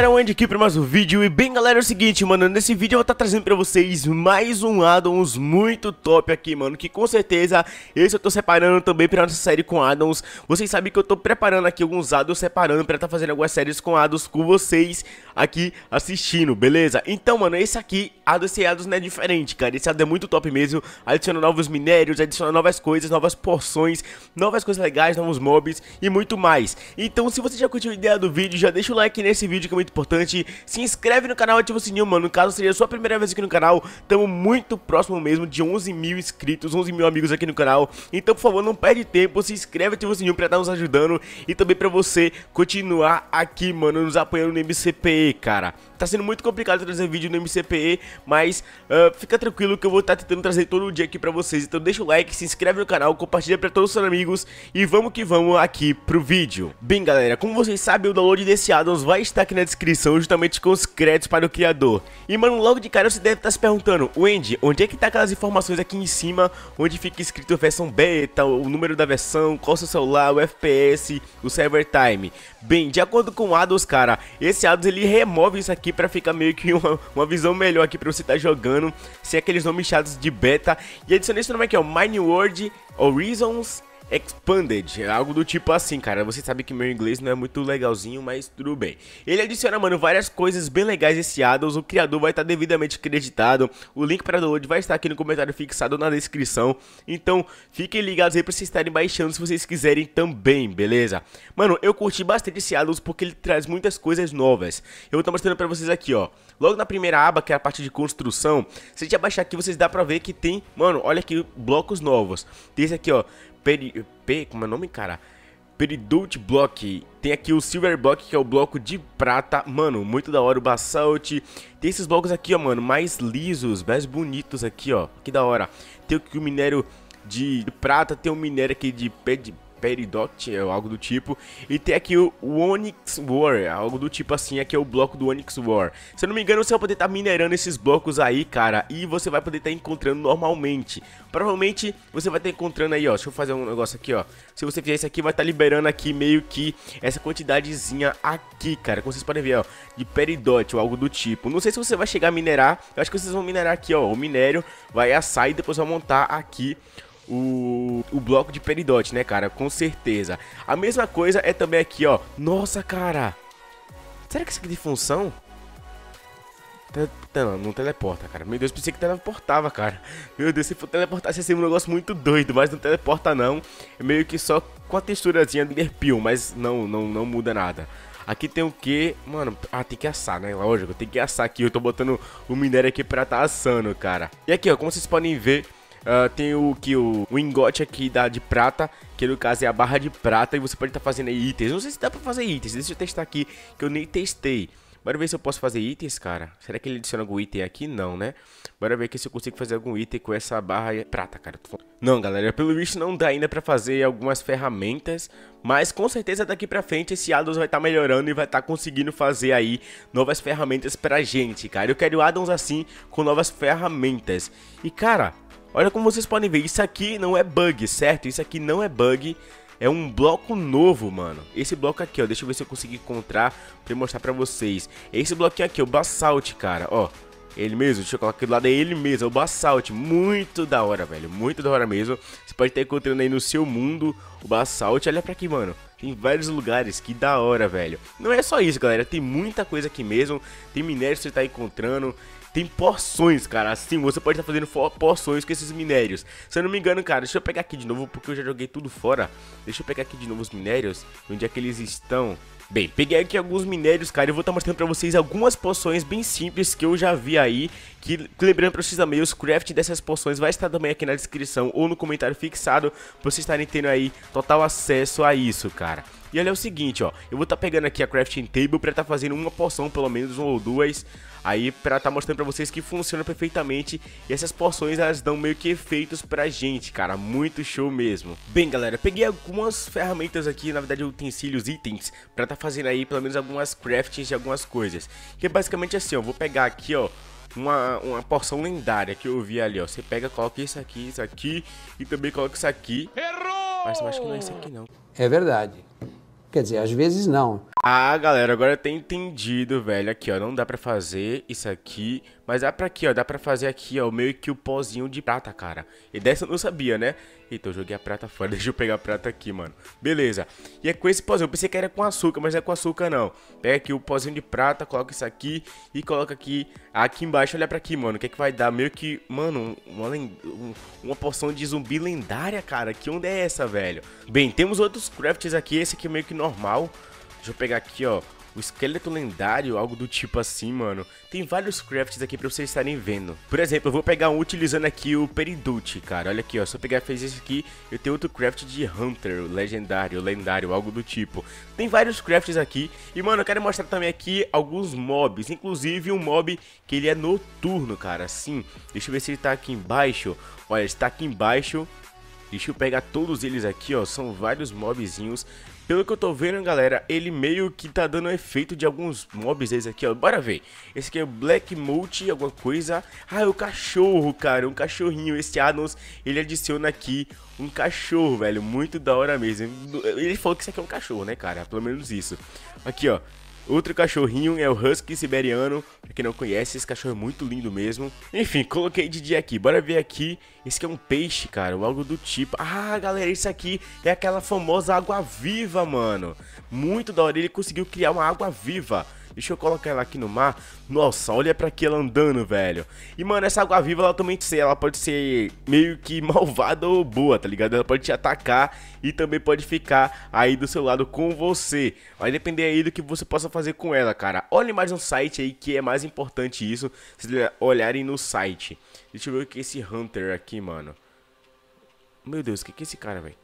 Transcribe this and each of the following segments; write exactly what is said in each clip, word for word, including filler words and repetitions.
galera, é o Andy aqui para mais um vídeo. E bem galera, é o seguinte, mano, nesse vídeo eu vou estar tá trazendo para vocês mais um addons muito top aqui, mano, que com certeza esse eu tô separando também para nossa série com addons. Vocês sabem que eu tô preparando aqui alguns addons, separando para estar tá fazendo algumas séries com addons com vocês aqui assistindo, beleza? Então, mano, esse aqui, addon, esse addons não é diferente, cara. Esse addon é muito top mesmo, adiciona novos minérios, adiciona novas coisas, novas porções, novas coisas legais, novos mobs e muito mais. Então, se você já curtiu a ideia do vídeo, já deixa o like aqui nesse vídeo que é muito importante, se inscreve no canal, ativa o sininho, mano, caso seja a sua primeira vez aqui no canal. Estamos muito próximo mesmo de onze mil inscritos, onze mil amigos aqui no canal, então por favor não perde tempo, se inscreve, ativa o sininho pra estar nos ajudando e também pra você continuar aqui, mano, nos apoiando no M C P E, cara. Tá sendo muito complicado trazer vídeo no M C P E, mas uh, fica tranquilo que eu vou estar tentando trazer todo dia aqui pra vocês. Então deixa o like, se inscreve no canal, compartilha pra todos os seus amigos e vamos que vamos aqui pro vídeo. Bem galera, como vocês sabem, o download desse addons vai estar aqui na descrição, justamente com os créditos para o criador. E mano, logo de cara você deve estar se perguntando: Wendy, onde é que tá aquelas informações aqui em cima, onde fica escrito versão beta, o número da versão, qual seu celular, o F P S, o server time? Bem, de acordo com o addons, cara, esse addons ele remove isso aqui pra ficar meio que uma, uma visão melhor aqui pra você estar tá jogando, sem aqueles nomes chatos de beta. E adiciona esse nome aqui, ó, Mine World Horizons Expanded, algo do tipo assim, cara. Você sabe que meu inglês não é muito legalzinho, mas tudo bem. Ele adiciona, mano, várias coisas bem legais esse addons. O criador vai estar devidamente creditado. O link para download vai estar aqui no comentário fixado na descrição. Então, fiquem ligados aí para vocês estarem baixando se vocês quiserem também, beleza? Mano, eu curti bastante esse addons porque ele traz muitas coisas novas. Eu vou estar mostrando para vocês aqui, ó. Logo na primeira aba, que é a parte de construção, se a gente abaixar aqui, vocês dá pra ver que tem, mano, olha aqui, blocos novos. Tem esse aqui, ó, Peri... P... como é o nome, cara? Peridot Block. Tem aqui o Silver Block, que é o bloco de prata. Mano, muito da hora o Basalt. Tem esses blocos aqui, ó, mano, mais lisos, mais bonitos aqui, ó. Que da hora. Tem aqui o minério de prata, tem o minério aqui de ped... Peridot, é algo do tipo. E tem aqui o Onyx War, algo do tipo assim, aqui é o bloco do Onyx War. Se eu não me engano, você vai poder estar minerando esses blocos aí, cara, e você vai poder estar encontrando normalmente. Provavelmente você vai estar encontrando aí, ó, deixa eu fazer um negócio aqui, ó. Se você fizer isso aqui, vai estar liberando aqui meio que essa quantidadezinha aqui, cara, como vocês podem ver, ó, de Peridot ou algo do tipo. Não sei se você vai chegar a minerar, eu acho que vocês vão minerar aqui, ó, o minério vai assar e depois vai montar aqui O, o bloco de Peridot, né, cara? Com certeza. A mesma coisa é também aqui, ó. Nossa, cara, será que isso aqui tem função? Não, não teleporta, cara. Meu Deus, pensei que teleportava, cara. Meu Deus, se for teleportar, ia ser um negócio muito doido. Mas não teleporta, não. É meio que só com a texturazinha do Nerpil. Mas não, não, não muda nada. Aqui tem o que? Mano, ah, tem que assar, né? Lógico, tem que assar aqui. Eu tô botando o minério aqui pra tá assando, cara. E aqui, ó, como vocês podem ver, Uh, tem o que o, o ingote aqui da, de prata, que no caso é a barra de prata, e você pode estar tá fazendo aí itens. Não sei se dá pra fazer itens, deixa eu testar aqui, que eu nem testei. Bora ver se eu posso fazer itens, cara. Será que ele adiciona algum item aqui? Não, né? Bora ver aqui se eu consigo fazer algum item com essa barra de prata, cara. Não, galera, pelo visto não dá ainda pra fazer algumas ferramentas, mas com certeza daqui pra frente esse addons vai estar tá melhorando e vai estar tá conseguindo fazer aí novas ferramentas pra gente, cara. Eu quero addons assim, com novas ferramentas. E, cara, olha como vocês podem ver, isso aqui não é bug, certo? Isso aqui não é bug, é um bloco novo, mano. Esse bloco aqui, ó, deixa eu ver se eu consigo encontrar pra mostrar pra vocês. Esse bloquinho aqui, o Basalt, cara, ó. Ele mesmo, deixa eu colocar aqui do lado, é ele mesmo, é o Basalt. Muito da hora, velho, muito da hora mesmo. Você pode estar encontrando aí no seu mundo o Basalt. Olha pra aqui, mano, tem vários lugares, que da hora, velho. Não é só isso, galera, tem muita coisa aqui mesmo. Tem minério que você tá encontrando. Tem porções, cara, assim, você pode estar fazendo porções com esses minérios. Se eu não me engano, cara, deixa eu pegar aqui de novo, porque eu já joguei tudo fora. Deixa eu pegar aqui de novo os minérios, onde é que eles estão. Bem, peguei aqui alguns minérios, cara, e vou estar mostrando pra vocês algumas poções bem simples que eu já vi aí. Que, lembrando pra vocês também, os crafts dessas poções vai estar também aqui na descrição ou no comentário fixado, pra vocês estarem tendo aí total acesso a isso, cara. E olha, é o seguinte, ó, eu vou estar pegando aqui a crafting table pra estar fazendo uma poção, pelo menos, uma ou duas, aí pra estar mostrando pra vocês que funciona perfeitamente. E essas poções, elas dão meio que efeitos pra gente, cara, muito show mesmo. Bem, galera, peguei algumas ferramentas aqui, na verdade, utensílios, itens, pra estar fazendo aí, pelo menos, algumas craftings de algumas coisas. Que é basicamente assim, ó, vou pegar aqui, ó, Uma, uma porção lendária que eu vi ali, ó. Você pega, coloca isso aqui, isso aqui e também coloca isso aqui. Errou! Mas eu acho que não é isso aqui, não. É verdade. Quer dizer, às vezes não. Ah, galera, agora eu tenho entendido, velho. Aqui, ó, não dá pra fazer isso aqui, mas dá pra aqui, ó, dá pra fazer aqui, ó, meio que o pozinho de prata, cara. E dessa eu não sabia, né? Então eu joguei a prata fora, deixa eu pegar a prata aqui, mano. Beleza, e é com esse pozinho, eu pensei que era com açúcar, mas não é com açúcar, não. Pega aqui o pozinho de prata, coloca isso aqui e coloca aqui, aqui embaixo, olha pra aqui, mano. O que é que vai dar? Meio que, mano, uma, lend... uma porção de zumbi lendária, cara. Que onda é essa, velho? Bem, temos outros crafts aqui, esse aqui é meio que normal. Deixa eu pegar aqui, ó, o esqueleto lendário, algo do tipo assim, mano. Tem vários crafts aqui pra vocês estarem vendo. Por exemplo, eu vou pegar um utilizando aqui o Peridot, cara. Olha aqui, ó, se eu pegar e fazer isso aqui, eu tenho outro craft de Hunter, legendário, lendário, algo do tipo. Tem vários crafts aqui. E, mano, eu quero mostrar também aqui alguns mobs. Inclusive um mob que ele é noturno, cara, sim. Deixa eu ver se ele tá aqui embaixo. Olha, ele tá aqui embaixo. Deixa eu pegar todos eles aqui, ó, são vários mobzinhos. Pelo que eu tô vendo, galera, ele meio que tá dando efeito de alguns mobs desses aqui, ó. Bora ver. Esse aqui é o Black Molt, alguma coisa. Ah, é o cachorro, cara, um cachorrinho. Esse Addons, ele adiciona aqui um cachorro, velho, muito da hora mesmo. Ele falou que isso aqui é um cachorro, né, cara? Pelo menos isso. Aqui, ó, outro cachorrinho é o Husky Siberiano. Pra quem não conhece, esse cachorro é muito lindo mesmo. Enfim, coloquei de dia aqui. Bora ver aqui. Esse aqui é um peixe, cara, ou algo do tipo. Ah, galera, isso aqui é aquela famosa água-viva, mano. Muito da hora, ele conseguiu criar uma água-viva. Deixa eu colocar ela aqui no mar. Nossa, olha pra que ela andando, velho. E, mano, essa água-viva, ela também sei, ela pode ser meio que malvada ou boa, tá ligado? Ela pode te atacar e também pode ficar aí do seu lado com você. Vai depender aí do que você possa fazer com ela, cara. Olhe mais um site aí que é mais importante isso, se olharem no site. Deixa eu ver o que é esse Hunter aqui, mano. Meu Deus, o que é esse cara, velho?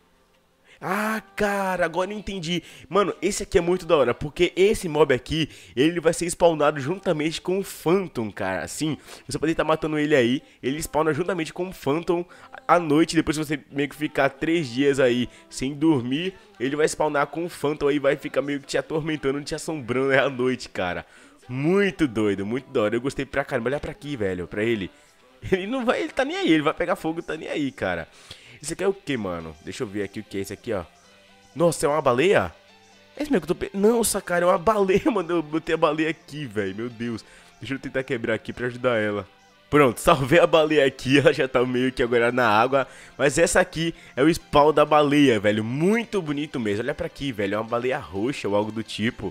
Ah, cara, agora eu entendi. Mano, esse aqui é muito da hora, porque esse mob aqui, ele vai ser spawnado juntamente com o Phantom, cara. Assim, você pode estar matando ele aí, ele spawna juntamente com o Phantom à noite. Depois que você meio que ficar três dias aí sem dormir, ele vai spawnar com o Phantom aí, vai ficar meio que te atormentando, te assombrando aí à noite, cara. Muito doido, muito da hora, eu gostei pra caramba. Olha pra aqui, velho, pra ele. Ele não vai, ele tá nem aí, ele vai pegar fogo, tá nem aí, cara. Esse aqui é o que, mano? Deixa eu ver aqui o que é esse aqui, ó. Nossa, é uma baleia? É isso mesmo que eu tô pensando. Nossa, cara, é uma baleia, mano. Eu botei a baleia aqui, velho. Meu Deus. Deixa eu tentar quebrar aqui pra ajudar ela. Pronto, salvei a baleia aqui. Ela já tá meio que agora na água. Mas essa aqui é o spawn da baleia, velho. Muito bonito mesmo. Olha pra aqui, velho. É uma baleia roxa ou algo do tipo.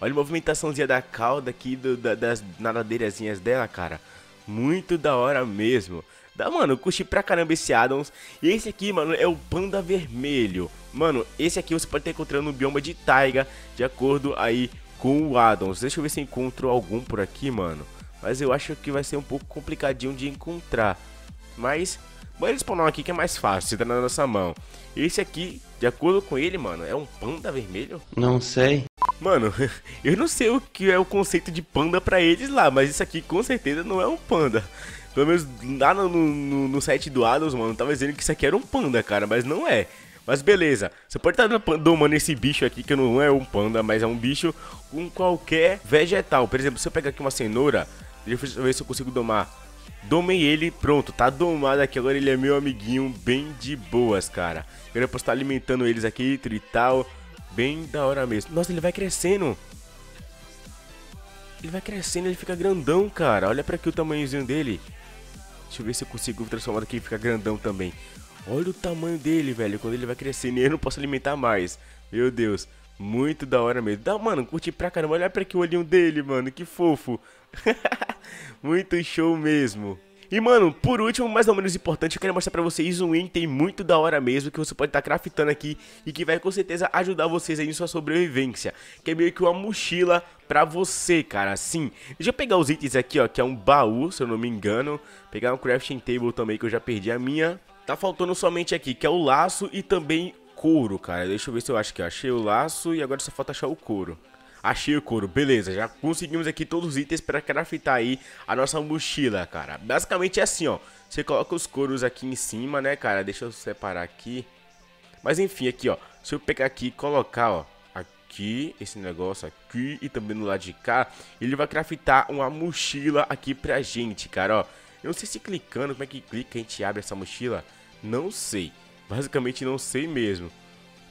Olha a movimentaçãozinha da cauda aqui, do, da, das nadadeirazinhas dela, cara. Muito da hora mesmo. Dá, mano, eu curti pra caramba esse Addons. E esse aqui, mano, é o panda vermelho. Mano, esse aqui você pode estar encontrando no bioma de taiga, de acordo aí com o Addons. Deixa eu ver se eu encontro algum por aqui, mano. Mas eu acho que vai ser um pouco complicadinho de encontrar. Mas, bora spawnar aqui que é mais fácil, tá na nossa mão. Esse aqui, de acordo com ele, mano, é um panda vermelho? Não sei. Mano, eu não sei o que é o conceito de panda pra eles lá, mas isso aqui com certeza não é um panda. Pelo menos lá no, no, no site do Addons, mano, tava dizendo que isso aqui era um panda, cara, mas não é. Mas beleza, você pode estar domando esse bicho aqui, que não é um panda, mas é um bicho com qualquer vegetal. Por exemplo, se eu pegar aqui uma cenoura, deixa eu ver se eu consigo domar. Domei ele, pronto, tá domado aqui, agora ele é meu amiguinho, bem de boas, cara. Eu posso estar alimentando eles aqui e tal, bem da hora mesmo. Nossa, ele vai crescendo. Ele vai crescendo, ele fica grandão, cara. Olha pra aqui o tamanhozinho dele. Deixa eu ver se eu consigo transformar daqui e ficar grandão também. Olha o tamanho dele, velho. Quando ele vai crescendo, eu não posso alimentar mais. Meu Deus, muito da hora mesmo. Dá, mano, curti pra caramba. Olha pra aqui o olhinho dele, mano. Que fofo. Muito show mesmo. E, mano, por último, mas não menos importante, eu quero mostrar pra vocês um item muito da hora mesmo, que você pode estar craftando aqui e que vai com certeza ajudar vocês aí em sua sobrevivência, que é meio que uma mochila pra você, cara, sim. Deixa eu pegar os itens aqui, ó, que é um baú, se eu não me engano. Pegar um crafting table também, que eu já perdi a minha. Tá faltando somente aqui, que é o laço e também couro, cara. Deixa eu ver se eu acho que eu achei o laço e agora só falta achar o couro. Achei o couro, beleza, já conseguimos aqui todos os itens para craftar aí a nossa mochila, cara. Basicamente é assim, ó, você coloca os couros aqui em cima, né, cara, deixa eu separar aqui. Mas enfim, aqui, ó, se eu pegar aqui e colocar, ó, aqui, esse negócio aqui e também no lado de cá, ele vai craftar uma mochila aqui pra gente, cara, ó. Eu não sei se clicando, como é que clica a gente abre essa mochila, não sei, basicamente não sei mesmo.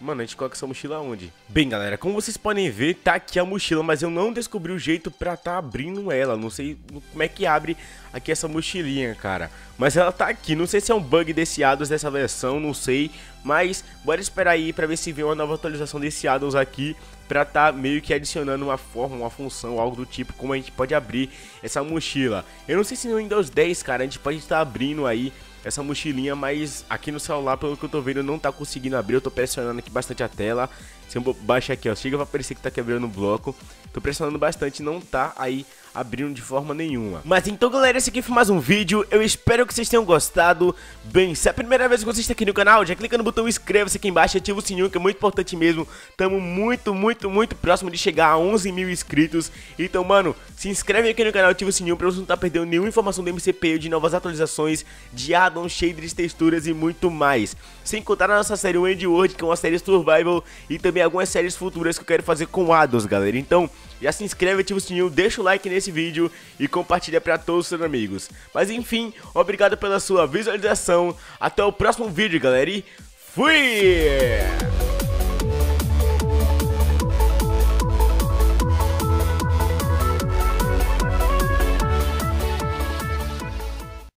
Mano, a gente coloca essa mochila onde? Bem, galera, como vocês podem ver, tá aqui a mochila, mas eu não descobri o jeito pra tá abrindo ela. Não sei como é que abre aqui essa mochilinha, cara. Mas ela tá aqui, não sei se é um bug desse Addons dessa versão, não sei. Mas bora esperar aí pra ver se vem uma nova atualização desse Addons aqui, pra tá meio que adicionando uma forma, uma função, algo do tipo, como a gente pode abrir essa mochila. Eu não sei se no Windows dez, cara, a gente pode estar abrindo aí essa mochilinha, mas aqui no celular, pelo que eu tô vendo, não tá conseguindo abrir. Eu tô pressionando aqui bastante a tela. Se eu baixar aqui, ó, chega pra parecer que tá quebrando o bloco. Tô pressionando bastante, não tá aí abrindo de forma nenhuma. Mas então, galera, esse aqui foi mais um vídeo. Eu espero que vocês tenham gostado. Bem, se é a primeira vez que você está aqui no canal, já clica no botão inscreva-se aqui embaixo e ativa o sininho, que é muito importante mesmo. Tamo muito, muito, muito próximo de chegar a onze mil inscritos. Então, mano, se inscreve aqui no canal, ativa o sininho pra você não estar perdendo nenhuma informação do M C P, de novas atualizações, de addons, shaders, texturas e muito mais. Sem contar a nossa série W três N D Y WORLD, que é uma série survival, e também algumas séries futuras que eu quero fazer com addons, galera. Então, já se inscreve, ativa o sininho, deixa o like nesse vídeo e compartilha pra todos os seus amigos. Mas enfim, obrigado pela sua visualização. Até o próximo vídeo, galera, e fui!